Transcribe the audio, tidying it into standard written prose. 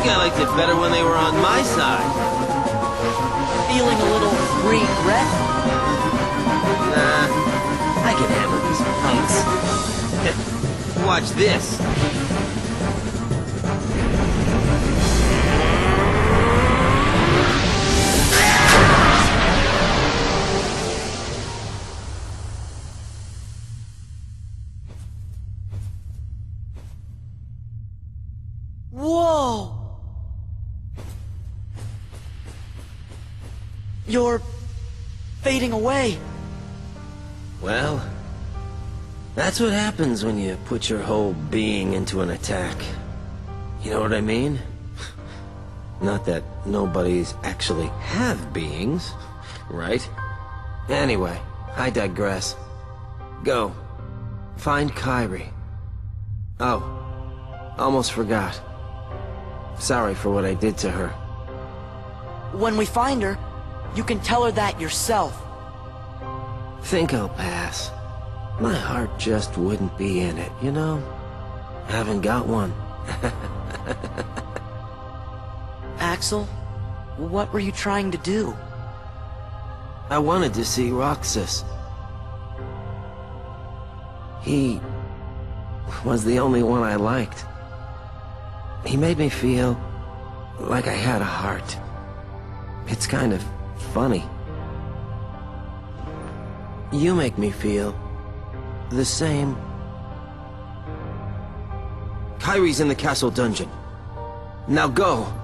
think I liked it better when they were on my side. Feeling a little regret? Nah, I can handle these punks. Watch this. You're fading away. Well, that's what happens when you put your whole being into an attack. You know what I mean? Not that nobodies actually have beings, right? Anyway, I digress. Go. Find Kairi. Oh, almost forgot. Sorry for what I did to her. When we find her, you can tell her that yourself. Think I'll pass. My heart just wouldn't be in it, you know? Haven't got one. Axel, what were you trying to do? I wanted to see Roxas. He was the only one I liked. He made me feel like I had a heart. It's kind of funny. You make me feel the same. Kairi's in the castle dungeon. Now go!